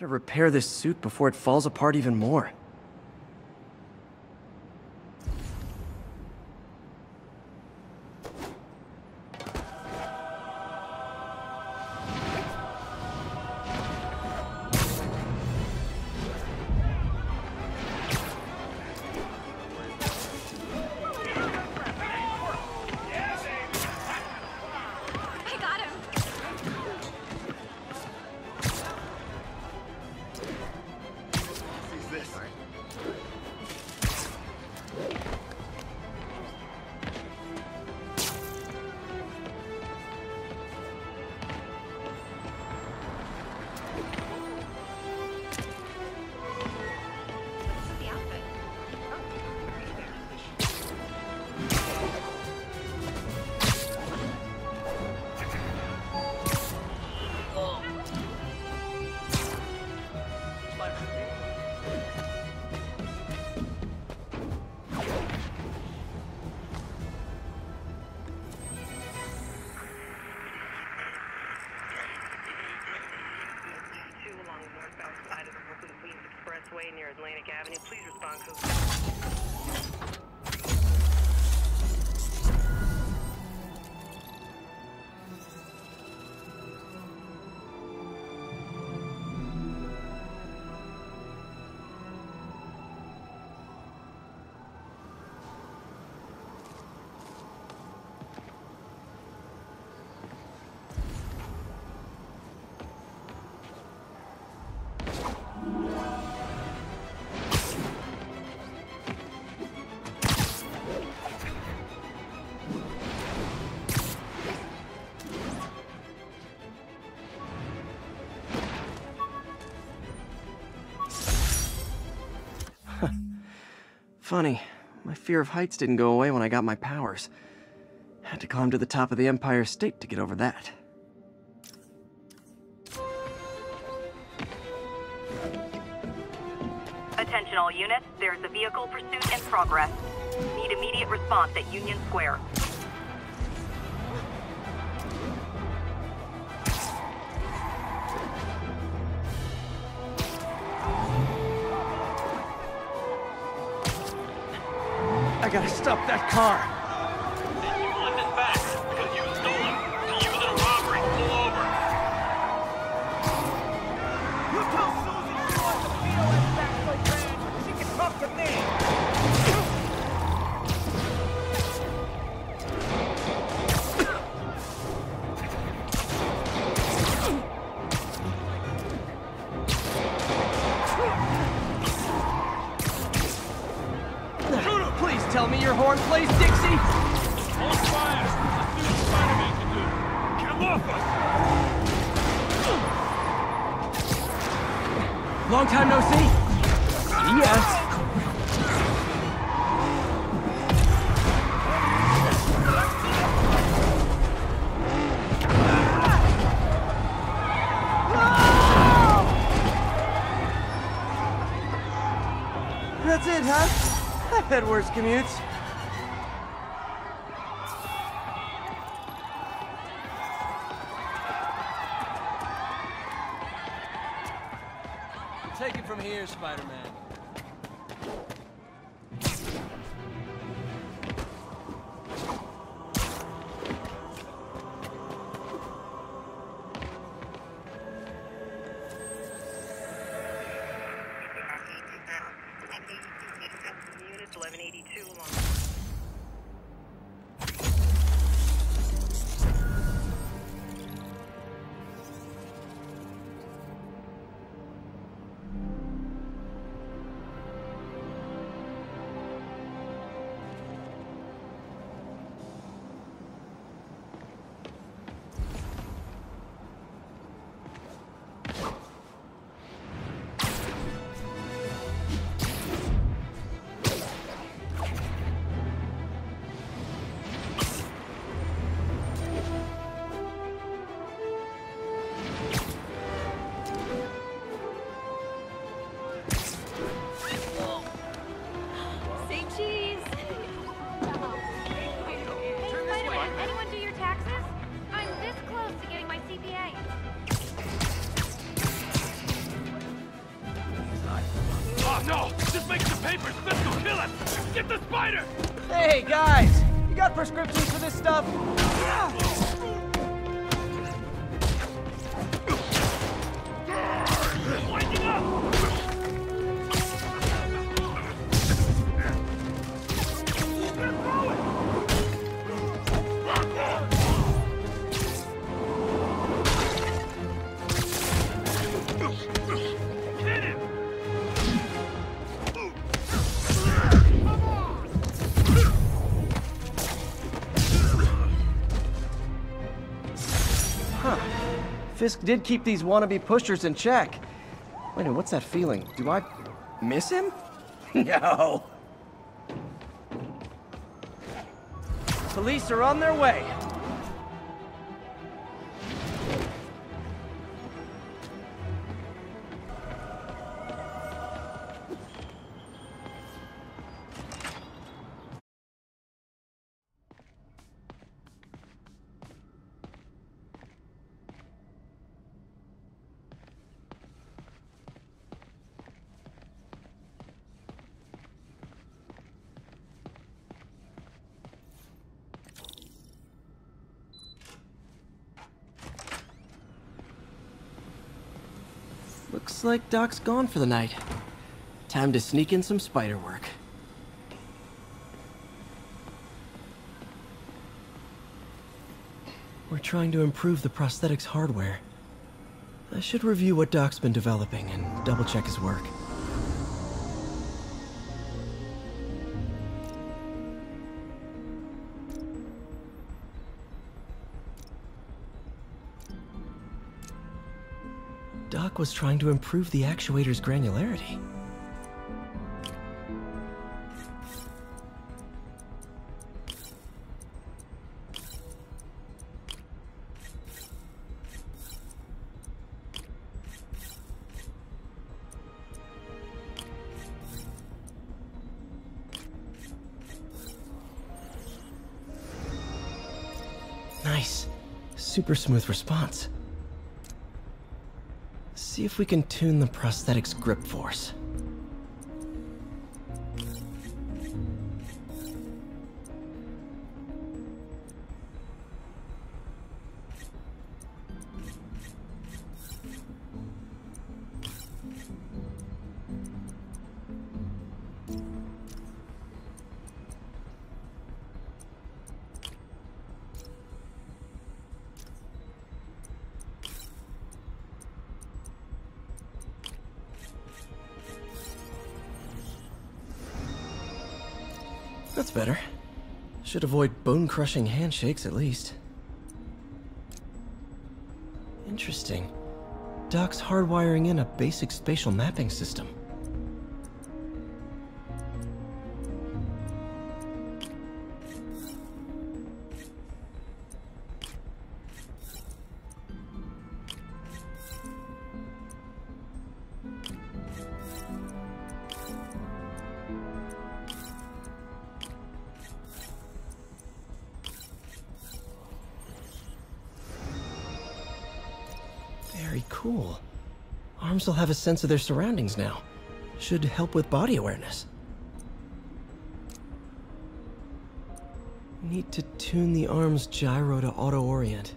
Better repair this suit before it falls apart even more. Funny, my fear of heights didn't go away when I got my powers. Had to climb to the top of the Empire State to get over that. Attention all units, there's a vehicle pursuit in progress. Need immediate response at Union Square. I gotta stop that car! You want it back, because you stole it! You did a robbery, pull over! You tell Susan you want to feel it back, my friend! She can talk to me! Tell me your horn plays, Dixie! Hold fire! Let's do what Spider-Man can do! Come off us! Long time no see? Yes! That's it, huh? I've had worse commutes. Take it from here, Spider-Man. Oh no! This makes the papers! Let's go kill him! Get the spider! Hey guys! You got prescriptions for this stuff? I'm waking up! Fisk did keep these wannabe pushers in check. Wait a minute, what's that feeling? Do I miss him? No. Police are on their way. Looks like Doc's gone for the night. Time to sneak in some spider work. We're trying to improve the prosthetics hardware. I should review what Doc's been developing and double-check his work. Doc was trying to improve the actuator's granularity. Nice. Super smooth response. See if we can tune the prosthetic's grip force. That's better. Should avoid bone-crushing handshakes at least. Interesting. Doc's hardwiring in a basic spatial mapping system. Very cool. Arms will have a sense of their surroundings now. Should help with body awareness. Need to tune the arm's gyro to auto-orient.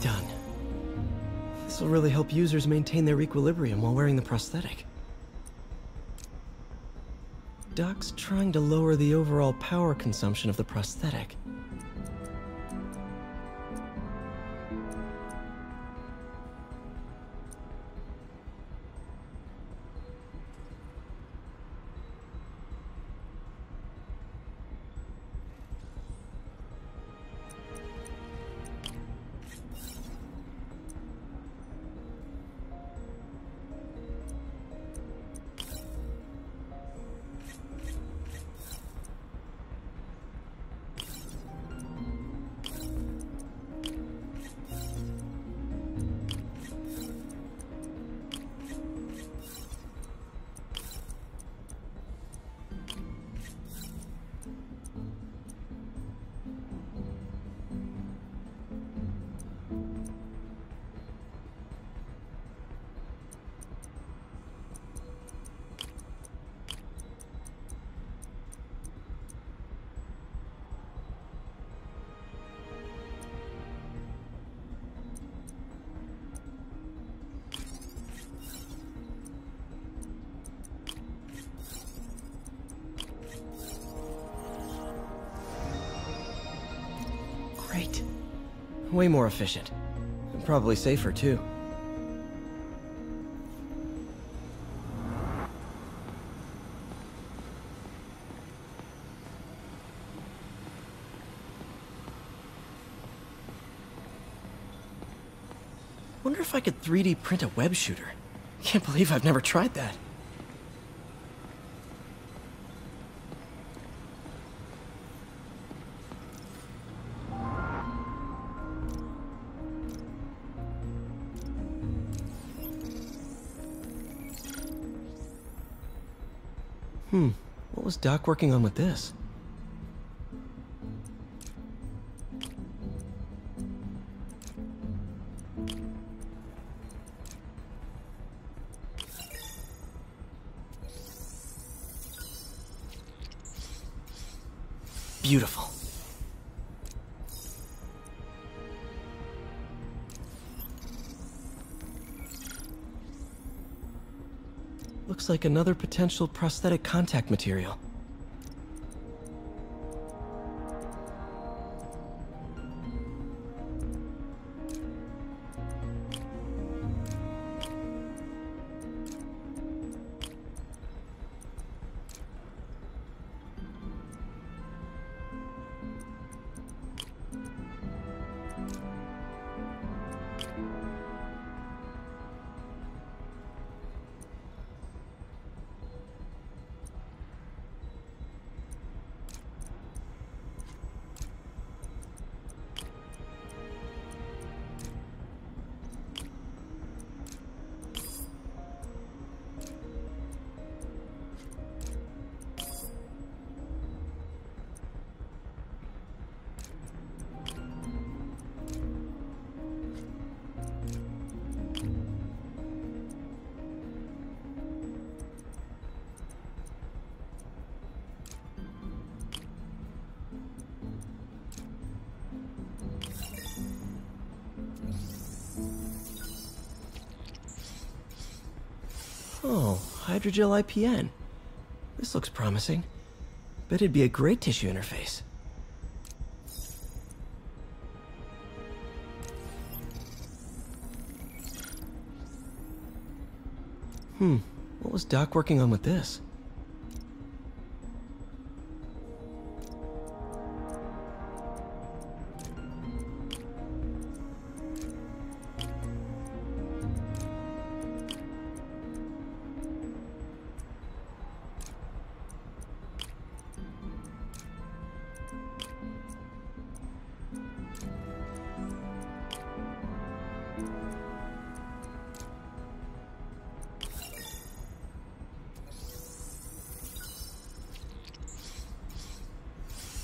Done. This will really help users maintain their equilibrium while wearing the prosthetic. Doc's trying to lower the overall power consumption of the prosthetic. Great. Way more efficient. And probably safer, too. Wonder if I could 3D print a web shooter. Can't believe I've never tried that. What was Doc working on with this? Beautiful. Looks like another potential prosthetic contact material. Oh, hydrogel IPN. This looks promising. Bet it'd be a great tissue interface. What was Doc working on with this?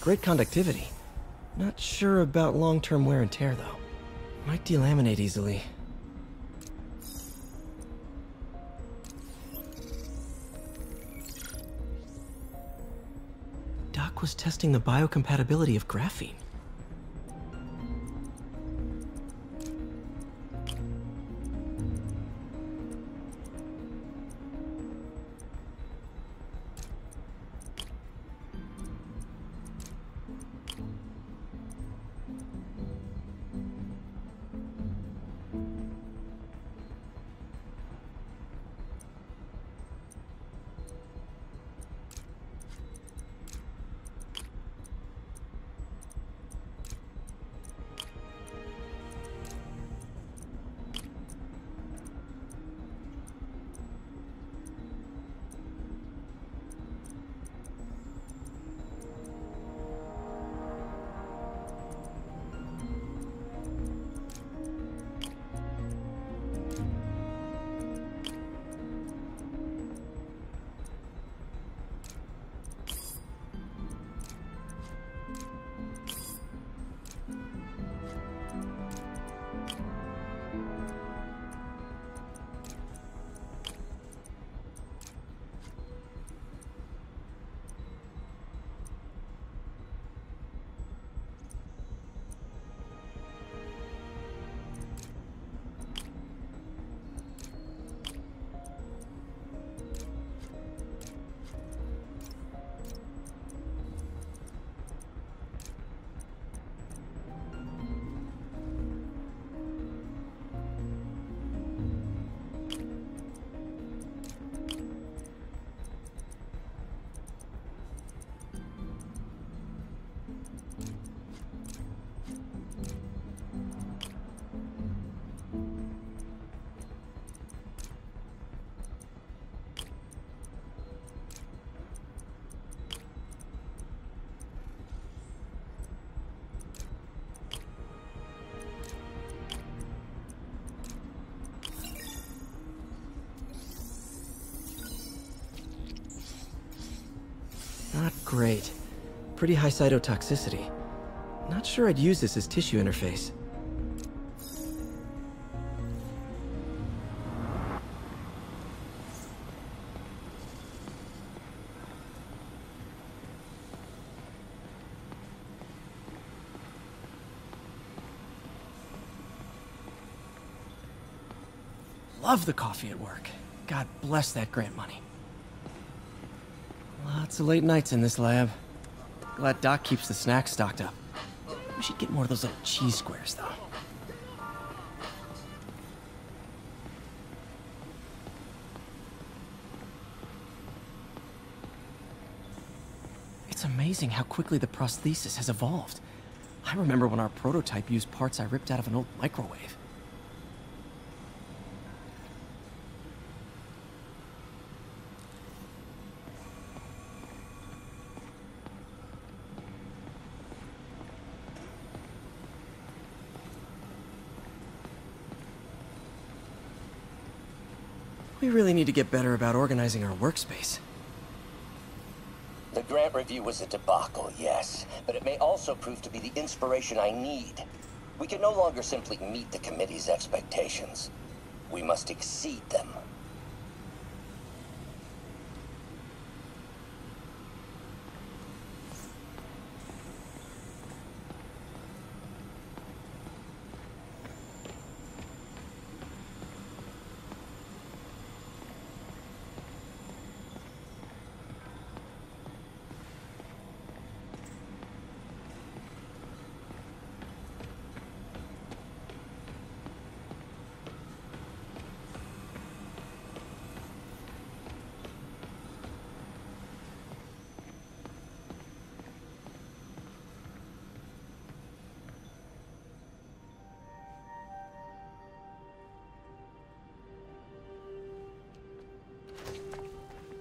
Great conductivity. Not sure about long-term wear and tear, though. Might delaminate easily. Doc was testing the biocompatibility of graphene. Great. Pretty high cytotoxicity. Not sure I'd use this as tissue interface. Love the coffee at work. God bless that grant money. Lots of late nights in this lab. Glad Doc keeps the snacks stocked up. We should get more of those little cheese squares, though. It's amazing how quickly the prosthesis has evolved. I remember when our prototype used parts I ripped out of an old microwave. We really need to get better about organizing our workspace. The grant review was a debacle, yes, but it may also prove to be the inspiration I need. We can no longer simply meet the committee's expectations. We must exceed them.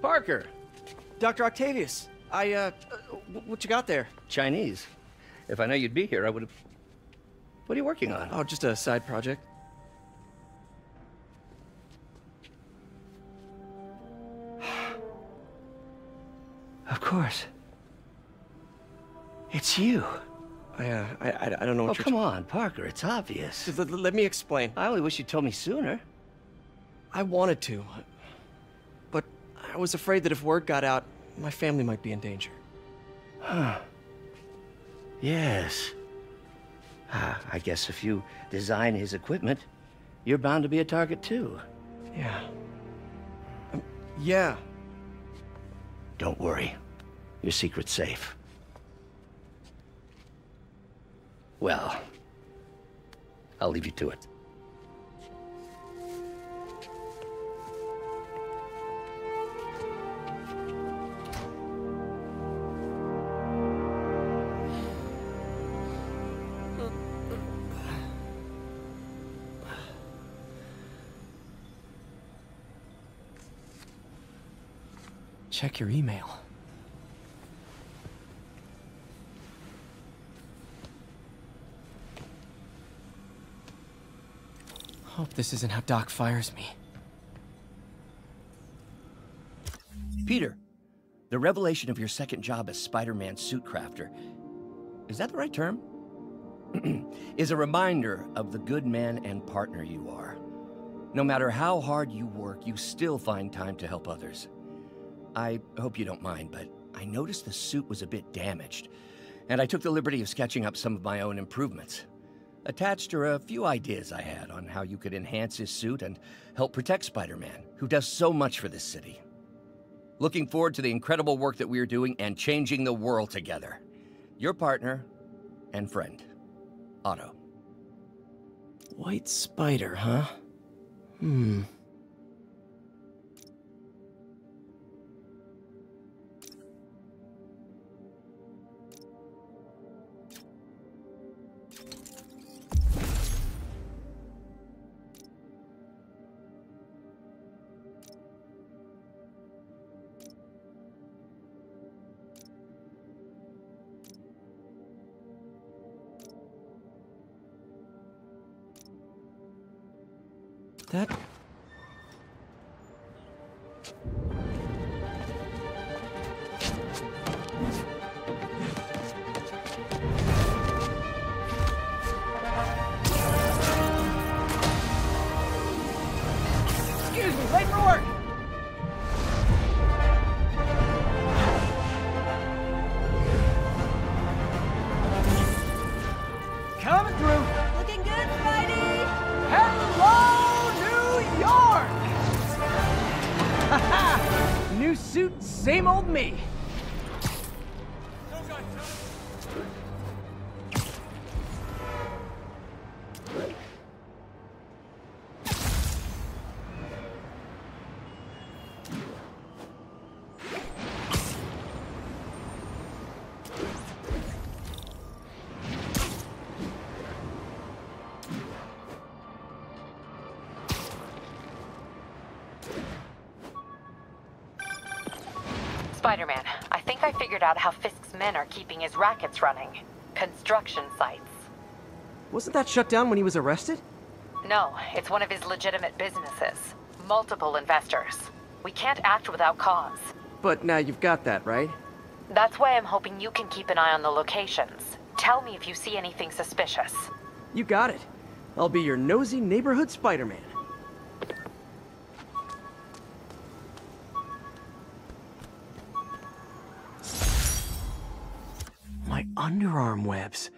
Parker! Dr. Octavius, what you got there? Chinese. If I know you'd be here, I would've... What are you working on? Oh, just a side project. Of course. It's you. I don't know what you're... Oh, come on, Parker, it's obvious. Let me explain. I only wish you'd told me sooner. I wanted to. I was afraid that if word got out, my family might be in danger. Huh. Yes. I guess if you design his equipment, you're bound to be a target too. Yeah. Yeah. Don't worry. Your secret's safe. Well, I'll leave you to it. Check your email. Hope this isn't how Doc fires me. Peter, the revelation of your second job as Spider-Man suit crafter, is that the right term? is a reminder of the good man and partner you are. No matter how hard you work, you still find time to help others. I hope you don't mind, but I noticed the suit was a bit damaged, and I took the liberty of sketching up some of my own improvements. Attached are a few ideas I had on how you could enhance his suit and help protect Spider-Man, who does so much for this city. Looking forward to the incredible work that we are doing and changing the world together. Your partner and friend, Otto. White Spider, huh? Hmm. That... suit, same old me. Spider-Man, I think I figured out how Fisk's men are keeping his rackets running. Construction sites. Wasn't that shut down when he was arrested? No, it's one of his legitimate businesses. Multiple investors. We can't act without cause. But now you've got that, right? That's why I'm hoping you can keep an eye on the locations. Tell me if you see anything suspicious. You got it. I'll be your nosy neighborhood Spider-Man. Underarm webs.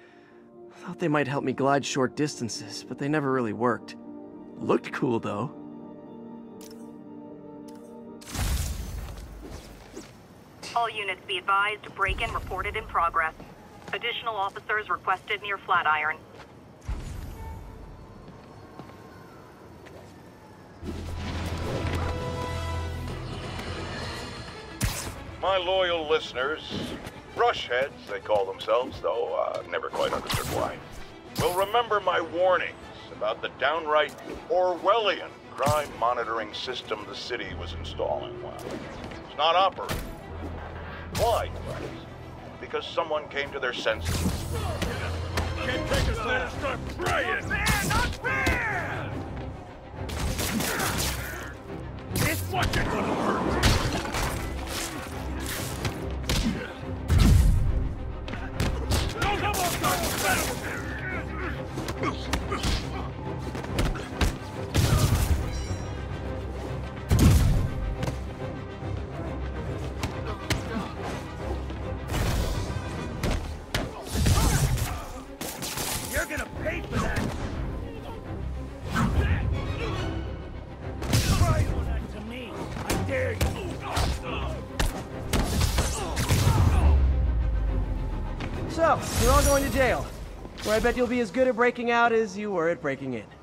Thought they might help me glide short distances, but they never really worked. Looked cool, though. All units be advised, break-in reported in progress. Additional officers requested near Flatiron. My loyal listeners, brushheads, they call themselves, though I've never quite understood why. Will remember my warnings about the downright Orwellian crime monitoring system the city was installing. Well, it's not operating. Why? Because someone came to their senses. Can't take us that stuff, Brian! Not fair! This wasn't gonna hurt! So, you're all going to jail, where I bet you'll be as good at breaking out as you were at breaking in.